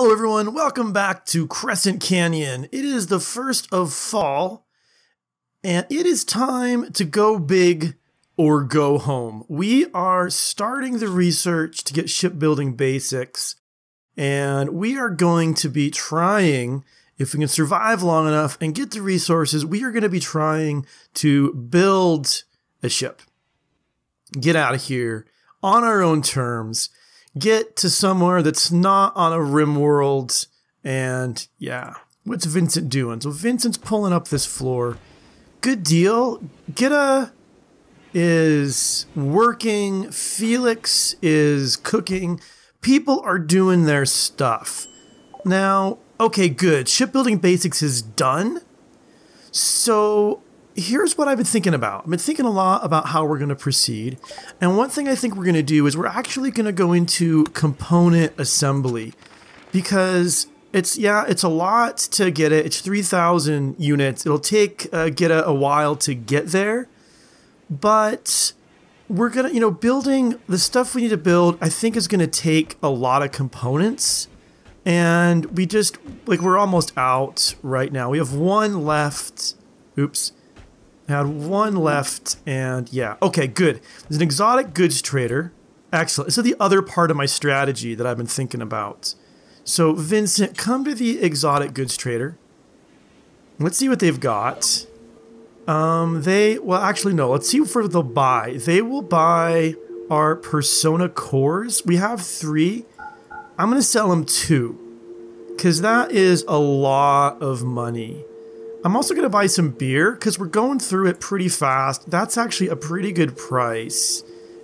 Hello everyone, welcome back to Crescent Canyon. It is the 1st of fall, and it is time to go big or go home. We are starting the research to get shipbuilding basics, and we are going to be trying, if we can survive long enough and get the resources, we are going to be trying to build a ship. Get out of here on our own terms. Get to somewhere that's not on a RimWorld, and yeah. What's Vincent doing? So Vincent's pulling up this floor. Good deal. Gitta is working. Felix is cooking. People are doing their stuff. Now, okay, good. Shipbuilding basics is done. So here's what I've been thinking about. I've been thinking a lot about how we're going to proceed. And one thing I think we're going to do is we're actually going to go into component assembly, because it's a lot to get it. It's 3,000 units. It'll take Gitta a while to get there, but we're going to, building the stuff we need to build, I think is going to take a lot of components, and we just, we're almost out right now. We have one left. Oops. Had one left, and yeah, okay, good. There's an exotic goods trader. Excellent. So the other part of my strategy that I've been thinking about. So Vincent, come to the exotic goods trader. Let's see what they've got. Let's see what they'll buy. They will buy our Persona Cores. We have 3. I'm gonna sell them 2, because that is a lot of money. I'm also going to buy some beer, because we're going through it pretty fast. That's actually a pretty good price.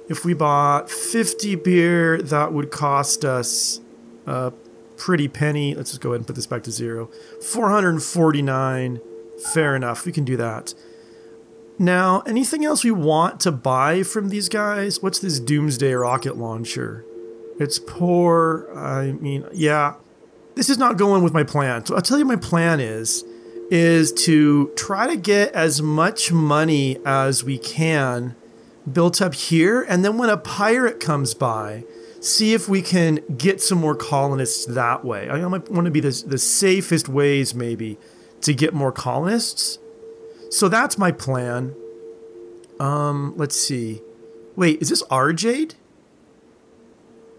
If we bought 50 beer, that would cost us a pretty penny. Let's just go ahead and put this back to 0. 449. Fair enough. We can do that. Now, anything else we want to buy from these guys? What's this Doomsday Rocket Launcher? It's poor. I mean, yeah. This is not going with my plan. So I'll tell you what my plan is to try to get as much money as we can built up here, and then when a pirate comes by, see if we can get some more colonists that way. I might want to be the safest ways maybe to get more colonists. So that's my plan. Let's see. Wait, is this our jade?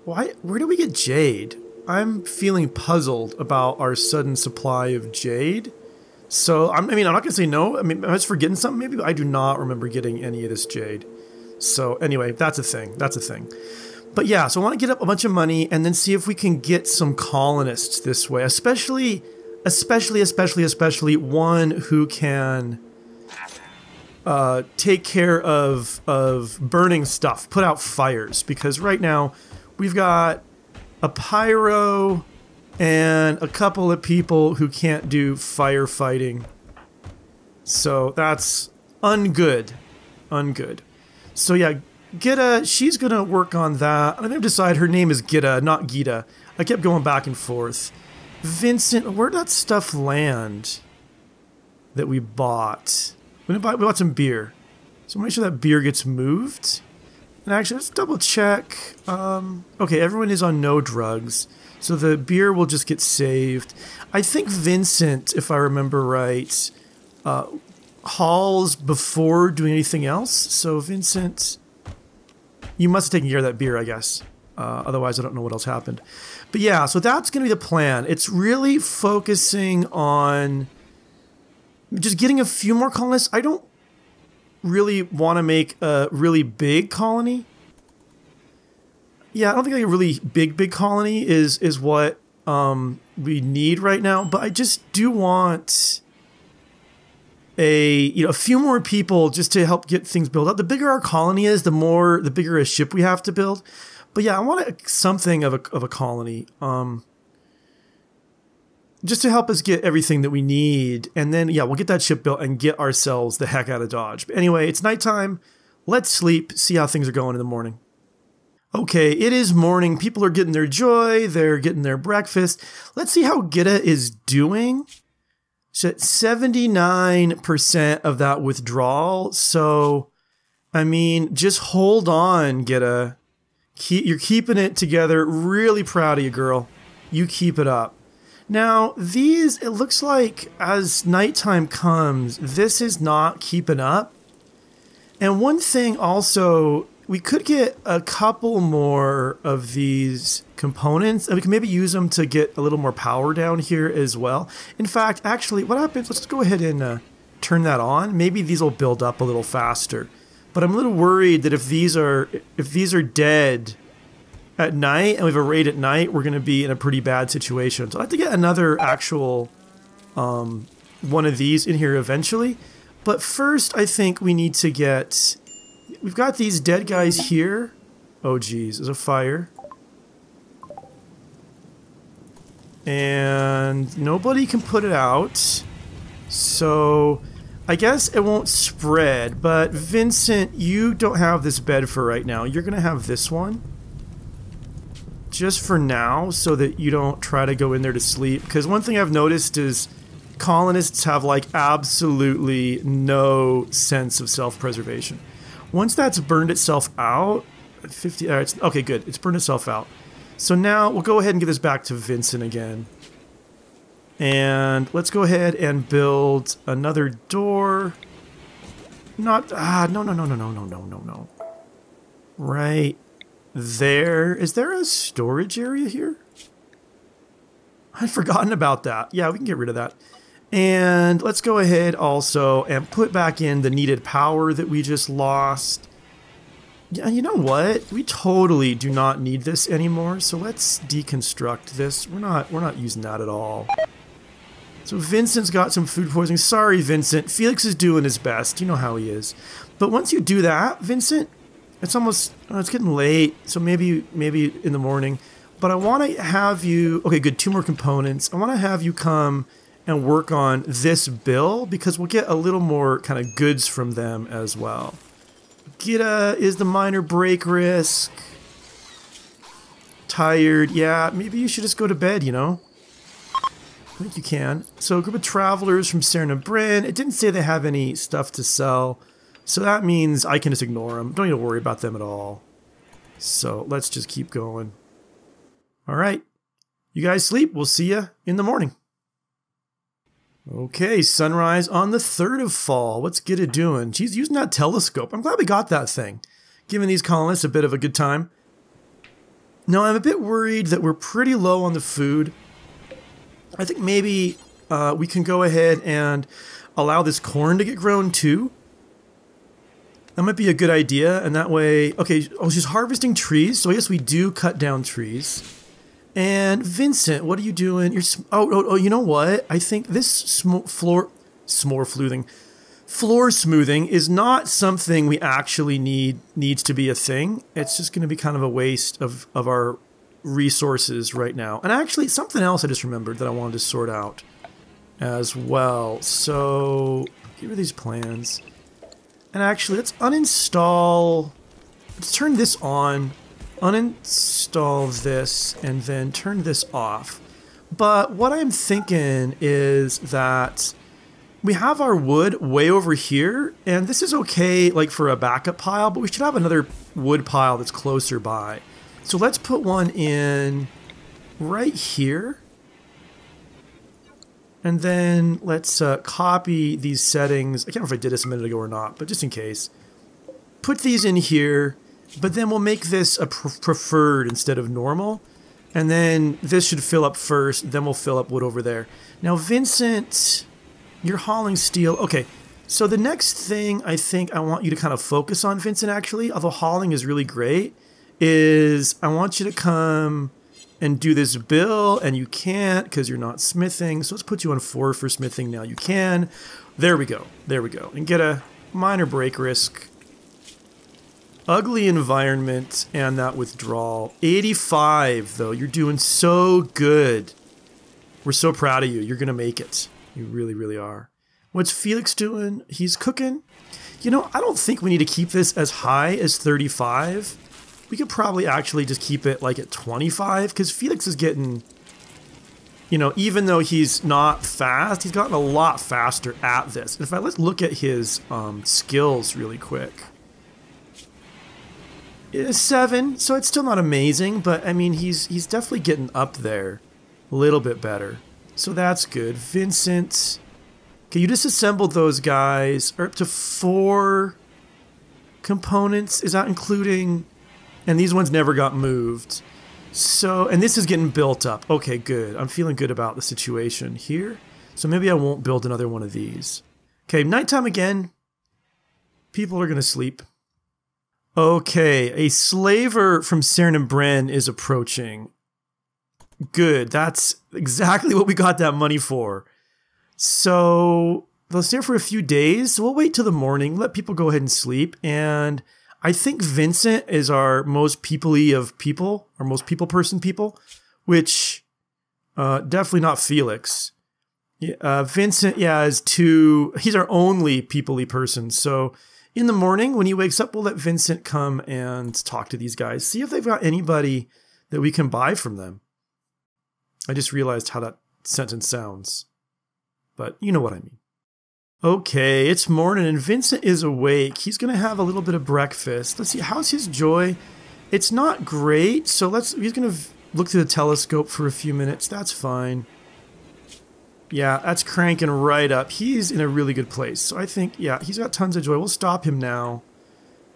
Why? Where do we get jade? I'm feeling puzzled about our sudden supply of jade. So, I mean, I'm not going to say no. I mean, I was forgetting something maybe, but I do not remember getting any of this jade. So, anyway, that's a thing. That's a thing. But, yeah, so I want to get up a bunch of money and then see if we can get some colonists this way. Especially one who can take care of burning stuff, put out fires. Because right now, we've got a pyro and a couple of people who can't do firefighting. So that's ungood. Ungood. So yeah, Gitta, she's going to work on that. I'm going to decide her name is Gitta, not Gitta. I kept going back and forth. Vincent, where'd that stuff land that we bought? We bought some beer. So make sure that beer gets moved. And actually, let's double check. Okay, everyone is on no drugs. So the beer will just get saved. I think Vincent, if I remember right, hauls before doing anything else. So Vincent, you must have taken care of that beer, I guess. Otherwise, I don't know what else happened. But yeah, so that's going to be the plan. It's really focusing on just getting a few more colonists. I don't really want to make a really big colony. Yeah, I don't think like a really big colony is what we need right now, but I just do want a few more people just to help get things built up. The bigger our colony is, the bigger a ship we have to build. But yeah, I want something of a colony just to help us get everything that we need, and then yeah, we'll get that ship built and get ourselves the heck out of Dodge. But anyway, it's nighttime. Let's sleep. See how things are going in the morning. Okay, it is morning. People are getting their joy. They're getting their breakfast. Let's see how Gitta is doing. She's at 79% of that withdrawal. So, I mean, just hold on, Gitta. You're keeping it together. Really proud of you, girl. You keep it up. Now, these, it looks like as nighttime comes, this is not keeping up. And one thing also, we could get a couple more of these components, and we can maybe use them to get a little more power down here as well. In fact, actually, what happens, let's go ahead and turn that on. Maybe these will build up a little faster. But I'm a little worried that if these are dead at night, and we have a raid at night, we're going to be in a pretty bad situation. So I have to get another actual one of these in here eventually. But first, I think we need to get... We've got these dead guys here. Oh, geez. There's a fire. And nobody can put it out. So I guess it won't spread. But Vincent, you don't have this bed for right now. You're going to have this one. Just for now, so that you don't try to go in there to sleep. Because one thing I've noticed is colonists have like absolutely no sense of self-preservation. Once that's burned itself out, okay, good. It's burned itself out. So now we'll go ahead and give this back to Vincent again. And let's go ahead and build another door. Not, no. Right. There, is there a storage area here? I'd forgotten about that. Yeah, we can get rid of that. And let's go ahead also and put back in the needed power that we just lost. Yeah, you know what? We totally do not need this anymore. So let's deconstruct this. We're not using that at all. So Vincent's got some food poisoning. Sorry, Vincent. Felix is doing his best. You know how he is. But once you do that, Vincent, it's almost, oh, it's getting late, so maybe in the morning. But I want to have you, okay, good, two more components. I want to have you come and work on this bill, because we'll get a little more kind of goods from them as well. Gitta is the minor break risk. Tired, yeah, maybe you should just go to bed, you know? I think you can. So a group of travelers from Serena and Bryn. It didn't say they have any stuff to sell. So that means I can just ignore them. Don't need to worry about them at all. So let's just keep going. All right. You guys sleep. We'll see you in the morning. Okay, sunrise on the 3rd of fall. What's Gitta doing? She's using that telescope. I'm glad we got that thing. Giving these colonists a bit of a good time. Now, I'm a bit worried that we're pretty low on the food. I think maybe we can go ahead and allow this corn to get grown too. That might be a good idea, and that way... Okay, oh, she's harvesting trees, so I guess we do cut down trees. And Vincent, what are you doing? You're... Oh, you know what? I think this floor smoothing is not something we actually needs to be a thing. It's just going to be kind of a waste of our resources right now. And actually, something else I just remembered that I wanted to sort out as well. So, get rid of these plans. And actually, let's uninstall, let's turn this on, uninstall this, and then turn this off. But what I'm thinking is that we have our wood way over here, and this is okay like for a backup pile, but we should have another wood pile that's closer by. So let's put one in right here. And then let's copy these settings. I can't remember if I did this a minute ago or not, but just in case. Put these in here, but then we'll make this a preferred instead of normal. And then this should fill up first, then we'll fill up wood over there. Now, Vincent, you're hauling steel. Okay, so the next thing I think I want you to kind of focus on, Vincent, actually, although hauling is really great, is I want you to come... and do this bill, and you can't because you're not smithing. So let's put you on 4 for smithing now. You can. There we go. There we go. And get a minor break risk. Ugly environment and that withdrawal. 85, though. You're doing so good. We're so proud of you. You're going to make it. You really, really are. What's Felix doing? He's cooking. You know, I don't think we need to keep this as high as 35. We could probably actually just keep it like at 25, because Felix is getting, you know, even though he's not fast, he's gotten a lot faster at this. In fact, let's look at his skills really quick. It's 7, so it's still not amazing, but I mean, he's definitely getting up there. A little bit better. So that's good. Vincent. Okay, you disassembled those guys. Or up to 4 components. Is that including... And these ones never got moved. So, and this is getting built up. Okay, good. I'm feeling good about the situation here. So maybe I won't build another one of these. Okay, nighttime again. People are going to sleep. Okay, a slaver from Serenum and Bren is approaching. Good, that's exactly what we got that money for. So they'll stay for a few days. So we'll wait till the morning, let people go ahead and sleep. And I think Vincent is our most people-y of people, our most people-person people, which definitely not Felix. Vincent, yeah, is too, he's our only people-y person. So in the morning when he wakes up, we'll let Vincent come and talk to these guys, see if they've got anybody that we can buy from them. I just realized how that sentence sounds, but you know what I mean. Okay, it's morning and Vincent is awake. He's going to have a little bit of breakfast. Let's see, how's his joy? It's not great, so he's going to look through the telescope for a few minutes. That's fine. Yeah, that's cranking right up. He's in a really good place. So I think, yeah, he's got tons of joy. We'll stop him now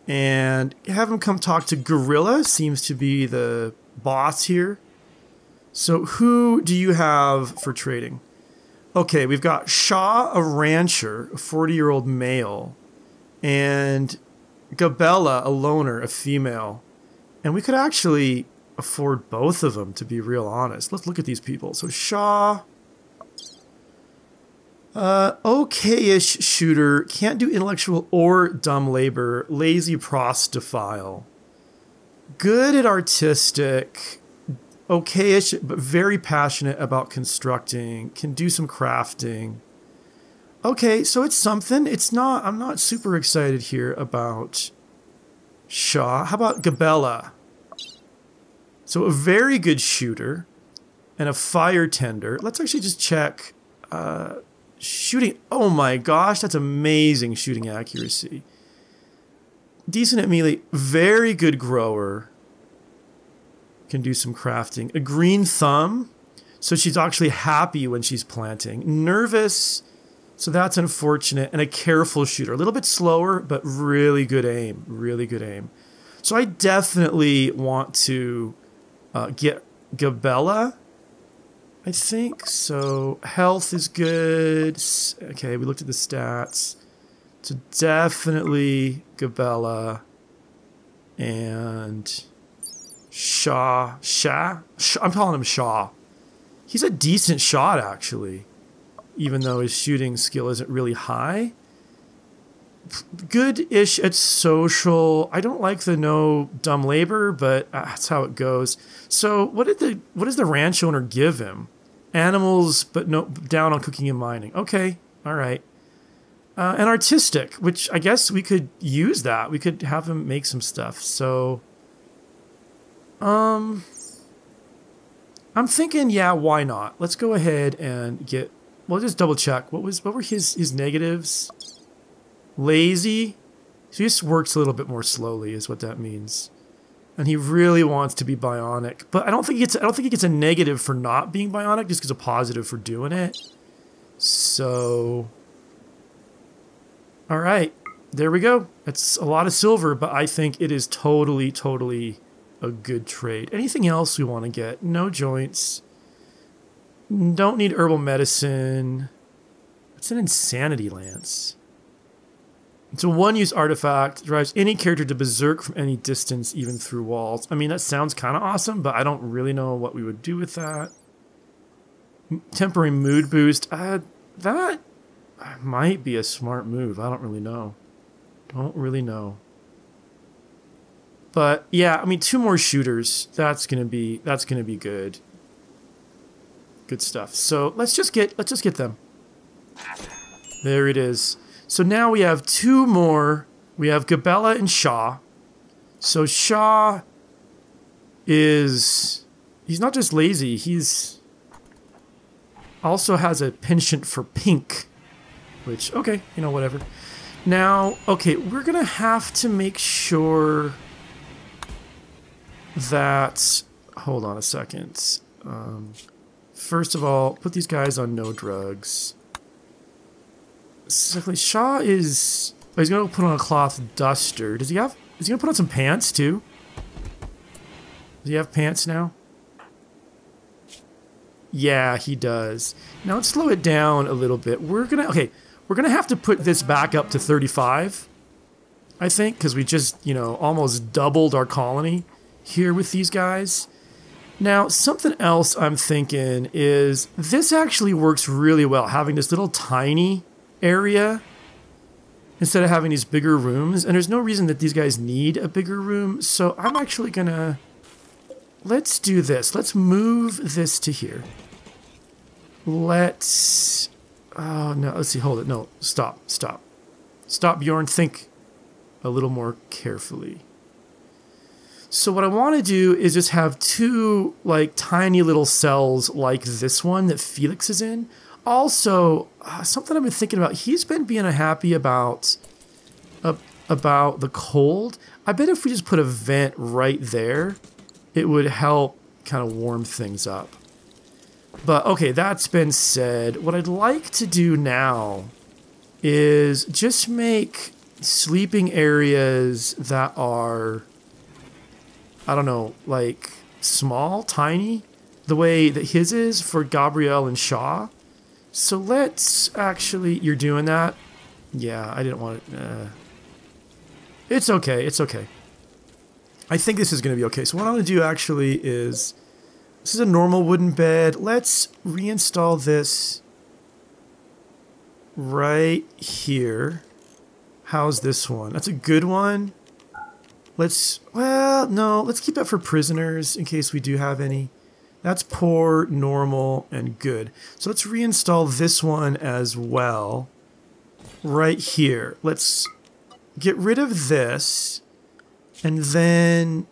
and have him come talk to Gorilla. Seems to be the boss here. So who do you have for trading? Okay, we've got Shaw, a rancher, a 40-year-old male, and Gabella, a loner, a female. And we could actually afford both of them, to be real honest. Let's look at these people. So Shaw, okay-ish shooter, can't do intellectual or dumb labor, lazy prostophile, good at artistic, okay-ish, but very passionate about constructing, can do some crafting. Okay, so it's something. It's not, I'm not super excited here about Shaw. How about Gabella? So a very good shooter and a fire tender. Let's actually just check shooting. Oh my gosh, that's amazing shooting accuracy. Decent at melee, very good grower. Can do some crafting. A green thumb, so she's actually happy when she's planting. Nervous, so that's unfortunate. And a careful shooter, a little bit slower, but really good aim. Really good aim. So I definitely want to get Gabella, I think. So health is good. Okay, we looked at the stats. So definitely Gabella and Shaw. I'm calling him Shaw. He's a decent shot, actually, even though his shooting skill isn't really high. Good-ish at social. I don't like the no dumb labor, but that's how it goes. So what does the ranch owner give him? Animals, but no down on cooking and mining. Okay, all right. And artistic, which I guess we could use that. We could have him make some stuff. So... I'm thinking, yeah, why not? Let's go ahead and get, we'll just double check. What were his negatives? Lazy. So he just works a little bit more slowly is what that means. And he really wants to be bionic, but I don't think he gets a negative for not being bionic, just gets a positive for doing it. So, all right, there we go. It's a lot of silver, but I think it is totally, totally a good trade. Anything else we want to get? No joints. Don't need herbal medicine. It's an insanity lance. It's a one-use artifact. Drives any character to berserk from any distance, even through walls. I mean, that sounds kind of awesome, but I don't really know what we would do with that. Temporary mood boost. That might be a smart move. I don't really know. But yeah, I mean, 2 more shooters. That's gonna be good. Good stuff. So let's just get them. There it is. So now we have 2 more. We have Gabella and Shaw. So Shaw is, he's not just lazy. He's also has a penchant for pink, which okay, you know, whatever. Now, okay, we're gonna have to make sure. Hold on a second. First of all, put these guys on no drugs. Secondly, Shaw is... oh, he's going to put on a cloth duster. Does he have... is he going to put on some pants, too? Does he have pants now? Yeah, he does. Now, let's slow it down a little bit. We're going to... okay, we're going to have to put this back up to 35, I think, because we just, you know, almost doubled our colony here with these guys. Now, something else I'm thinking is this actually works really well, having this little tiny area instead of having these bigger rooms. And there's no reason that these guys need a bigger room, so I'm actually going to... let's do this. Let's move this to here. Let's... oh, no. Let's see. Hold it. No. Stop. Stop. Stop, Bjorn. Think a little more carefully. So what I want to do is just have two, like, tiny little cells like this one that Felix is in. Also, something I've been thinking about. He's been being unhappy about the cold. I bet if we just put a vent right there, it would help kind of warm things up. But, okay, that's been said. What I'd like to do now is just make sleeping areas that are, I don't know, like, small, tiny, the way that his is for Gabrielle and Shaw. So let's actually... you're doing that? Yeah, I didn't want it. It's okay, it's okay. I think this is going to be okay. So what I'm going to do actually is... this is a normal wooden bed. Let's reinstall this right here. How's this one? That's a good one. Let's... well, no. Let's keep that for prisoners in case we do have any. That's poor, normal, and good. So let's reinstall this one as well. Right here. Let's get rid of this. And then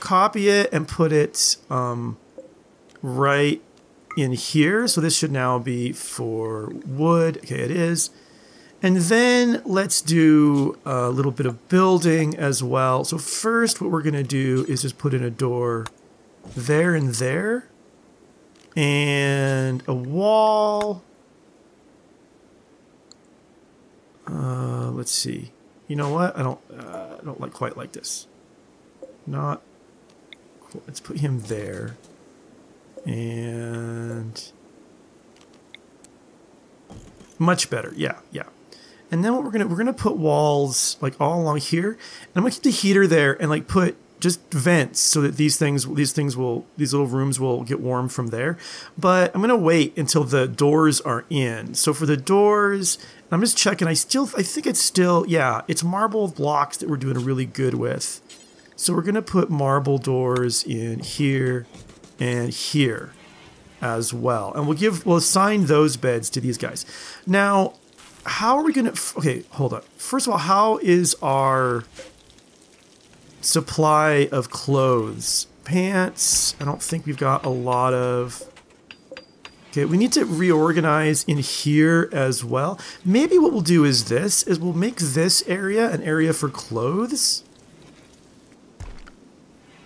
copy it and put it right in here. So this should now be for wood. Okay, it is. And then let's do a little bit of building as well. So first what we're going to do is just put in a door there and there. And a wall. Let's see. You know what? I don't like quite like this. Not cool. Let's put him there. And much better. Yeah, yeah. And then what we're gonna put walls like all along here. And I'm gonna keep the heater there and like put just vents so that these little rooms will get warm from there. But I'm gonna wait until the doors are in. So for the doors, I'm just checking. I think it's still, yeah, it's marble blocks that we're doing really good with. So we're going to put marble doors in here and here as well. And we'll assign those beds to these guys. Now, how are we going to, okay, hold up. First of all, how is our supply of clothes? Pants, I don't think we've got a lot of. Okay, we need to reorganize in here as well. Maybe what we'll do is this, is we'll make this area an area for clothes.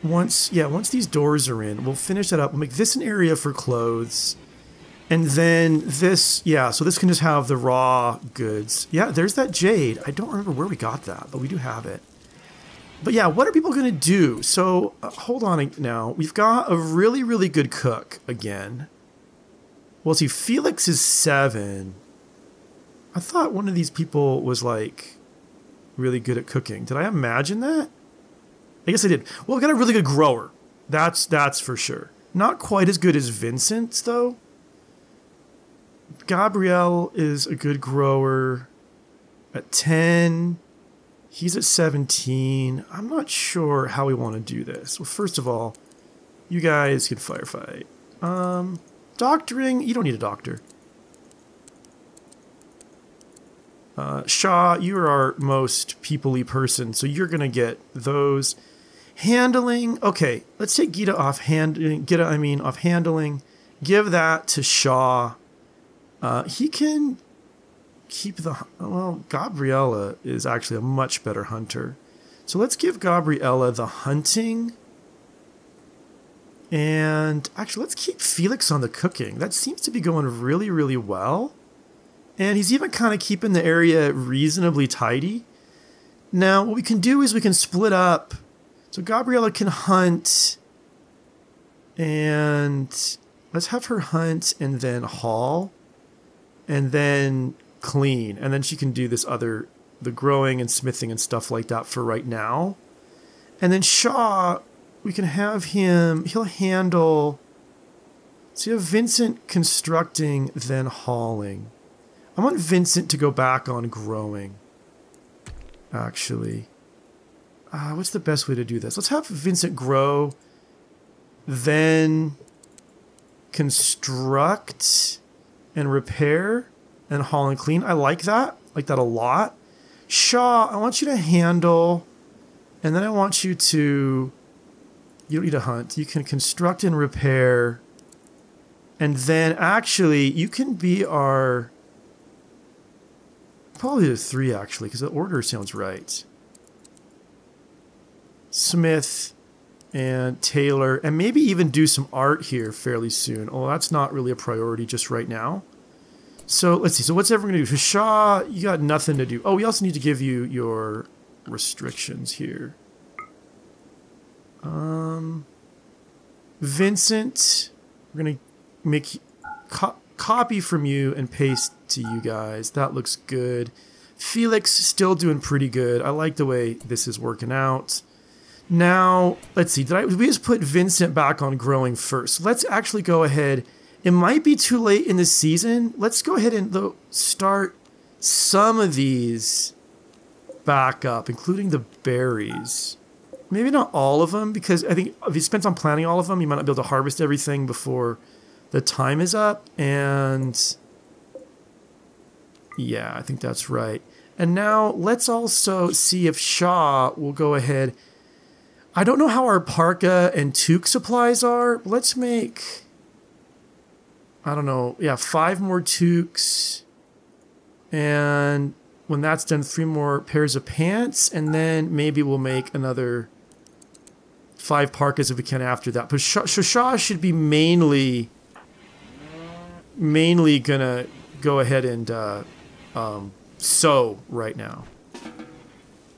Once these doors are in, we'll finish that up. We'll make this an area for clothes. And then this, yeah, so this can just have the raw goods. Yeah, there's that jade. I don't remember where we got that, but we do have it. But yeah, what are people going to do? So, hold on now. We've got a really, really good cook again. Well, see, Felix is 7. I thought one of these people was, like, really good at cooking. Did I imagine that? I guess I did. Well, we've got a really good grower. That's for sure. Not quite as good as Vincent's, though. Gabrielle is a good grower at 10. He's at 17. I'm not sure how we want to do this. Well, first of all, you guys can firefight. Doctoring, you don't need a doctor. Shaw, you're our most people-y person, so you're gonna get those. Handling, okay, let's take Gitta off handling. Gitta, I mean, off handling. Give that to Shaw. He can keep the, well, Gabriella is actually a much better hunter. So let's give Gabriella the hunting. And actually, let's keep Felix on the cooking. That seems to be going really, really well. And he's even kind of keeping the area reasonably tidy. Now, what we can do is we can split up. So Gabriella can hunt. And let's have her hunt and then haul. And then clean. And then she can do this other, the growing and smithing and stuff like that for right now. And then Shaw, we can have him, he'll handle, so you have Vincent constructing, then hauling. I want Vincent to go back on growing, actually. What's the best way to do this? Let's have Vincent grow, then construct and repair and haul and clean. I like that a lot. Shaw, I want you to handle, and then I want you to, you don't need to hunt. You can construct and repair, and then actually you can be our, probably the three actually, because the order sounds right. Smith and Taylor, and maybe even do some art here fairly soon. Oh, that's not really a priority just right now. So let's see. So what's everyone going to do? Shaw, you got nothing to do. Oh, we also need to give you your restrictions here. Vincent, we're going to make copy from you and paste to you guys. That looks good. Felix still doing pretty good. I like the way this is working out. Now, let's see. We just put Vincent back on growing first. Let's actually go ahead. It might be too late in the season. Let's go ahead and start some of these back up, including the berries. Maybe not all of them, because I think if you spent on planting all of them, you might not be able to harvest everything before the time is up. And yeah, I think that's right. And now let's also see if Shaw will go ahead. I don't know how our parka and toque supplies are. Let's make, I don't know, yeah, 5 more toques. And when that's done, 3 more pairs of pants. And then maybe we'll make another 5 parkas if we can after that. But Shaw should be mainly gonna go ahead and sew right now.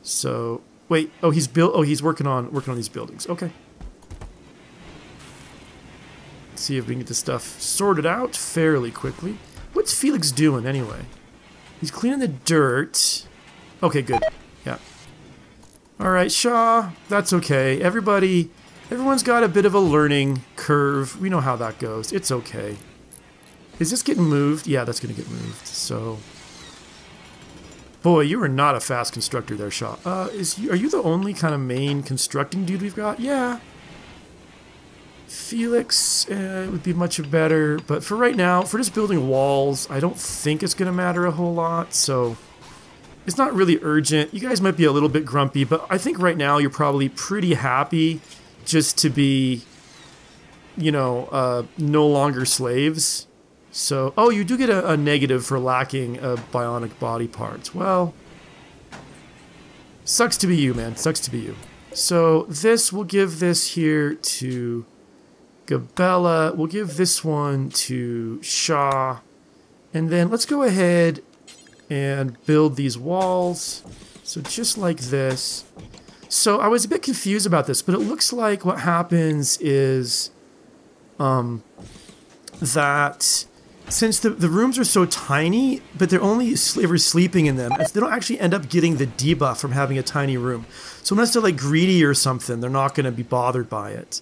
So wait, oh, he's built. Oh, he's working on these buildings. Okay. Let's see if we can get this stuff sorted out fairly quickly. What's Felix doing anyway? He's cleaning the dirt. Okay, good. Yeah. All right, Shaw, that's okay. Everyone's got a bit of a learning curve. We know how that goes. It's okay. Is this getting moved? Yeah, that's going to get moved. So, boy, you are not a fast constructor there, Shaw. Are you the only kind of main constructing dude we've got? Yeah. Felix would be much better, but for right now, for just building walls, I don't think it's going to matter a whole lot, so it's not really urgent. You guys might be a little bit grumpy, but I think right now you're probably pretty happy just to be, you know, no longer slaves. So, oh, you do get a negative for lacking bionic body parts. Well, sucks to be you, man. Sucks to be you. So this, we'll give this here to Gabella. We'll give this one to Shaw. And then let's go ahead and build these walls. So just like this. So I was a bit confused about this, but it looks like what happens is that since the rooms are so tiny, but they're only slavers sleeping in them, they don't actually end up getting the debuff from having a tiny room. So unless they're like greedy or something, they're not going to be bothered by it.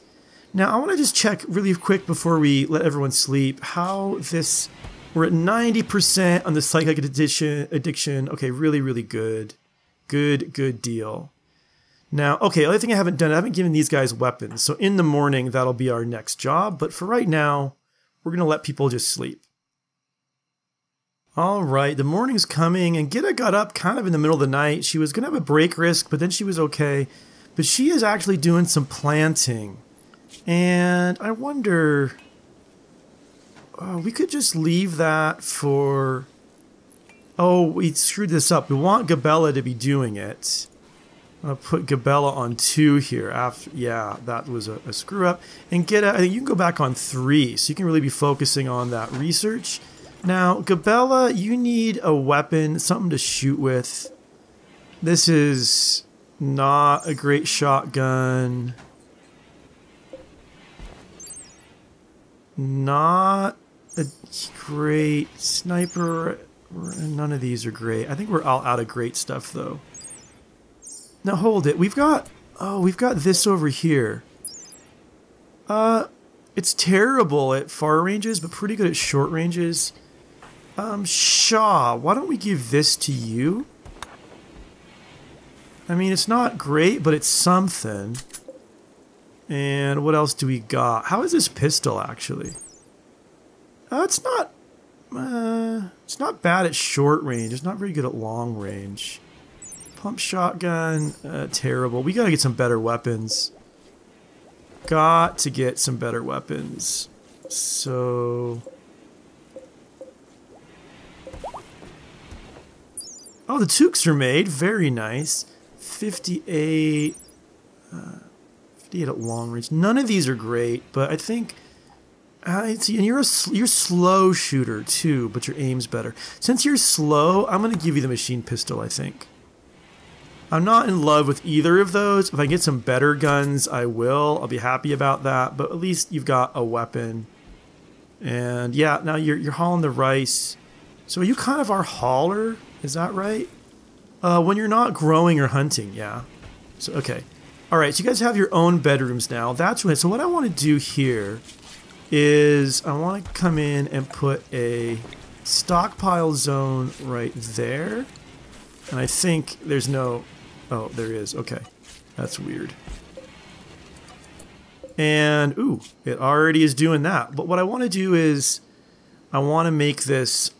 Now, I want to just check really quick before we let everyone sleep how this, we're at 90% on the psychic addiction. Okay, really, really good. Good deal. Now, okay, the other thing I haven't done, I haven't given these guys weapons. So in the morning, that'll be our next job. But for right now, we're going to let people just sleep. All right, the morning's coming, and Gitta got up kind of in the middle of the night. She was going to have a break risk, but then she was okay. But she is actually doing some planting. And I wonder, we could just leave that for, oh, we screwed this up. We want Gabella to be doing it. I'm going to put Gabella on 2 here. After, yeah, that was a screw up. And Gitta, I think you can go back on 3, so you can really be focusing on that research. Now, Gabella, you need a weapon, something to shoot with. This is not a great shotgun. Not a great sniper. None of these are great. I think we're all out of great stuff, though. Now, hold it. We've got... oh, we've got this over here. It's terrible at far ranges, but pretty good at short ranges. Shaw, why don't we give this to you? I mean, it's not great, but it's something. And what else do we got? How is this pistol, actually? It's not bad at short range. It's not very good at long range. Pump shotgun, terrible. We gotta get some better weapons. Got to get some better weapons. So... oh, the toques are made. Very nice. 58 at long range. None of these are great, but I think... and you're a slow shooter too, but your aim's better. Since you're slow, I'm gonna give you the machine pistol. I think. I'm not in love with either of those. If I get some better guns, I will. I'll be happy about that. But at least you've got a weapon. And yeah, now you're hauling the rice. So you kind of our hauler, is that right? When you're not growing or hunting, yeah. So okay, all right. So you guys have your own bedrooms now. That's right. So what I want to do here is I want to come in and put a stockpile zone right there. And I think there's no... oh, there is. Okay. That's weird. And, ooh, it already is doing that. But what I want to do is I want to make this...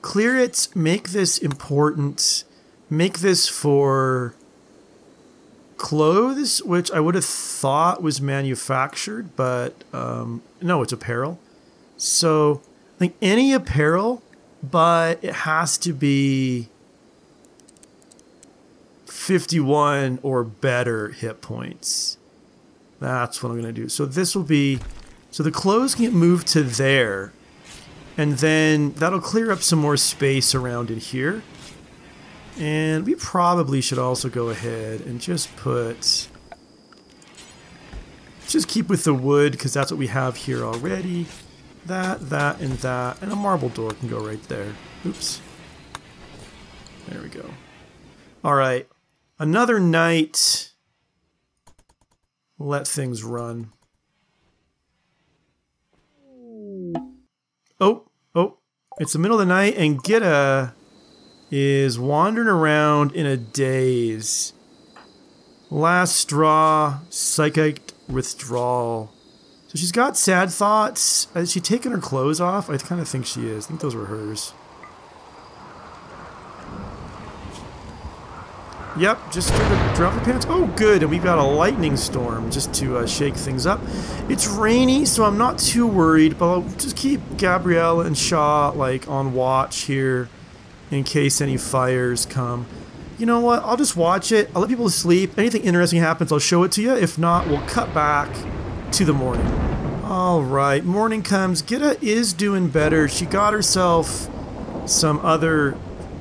clear it, make this important, make this for... clothes, which I would have thought was manufactured, but no, it's apparel. So I think any apparel, but it has to be 51 or better hit points. That's what I'm gonna do. So this will be, so the clothes can get moved to there, and then that'll clear up some more space around in here. And we probably should also go ahead and just put... just keep with the wood, because that's what we have here already. That, that, and that. And a marble door can go right there. Oops. There we go. Alright. Another night. Let things run. Oh, oh. It's the middle of the night, and Gitta is wandering around in a daze. Last straw, psychic withdrawal. So she's got sad thoughts. Is she taking her clothes off? I kind of think she is. I think those were hers. Yep, just drop her pants. Oh, good, and we've got a lightning storm just to shake things up. It's rainy, so I'm not too worried, but I'll just keep Gabrielle and Shaw like on watch here. In case any fires come. You know what? I'll just watch it. I'll let people sleep. Anything interesting happens, I'll show it to you. If not, we'll cut back to the morning. Alright, morning comes. Gitta is doing better. She got herself some other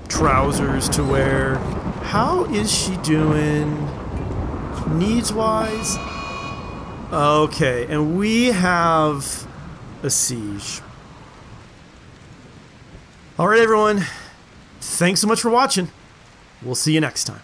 trousers to wear. How is she doing needs-wise? Okay, and we have a siege. Alright, everyone. Thanks so much for watching. We'll see you next time.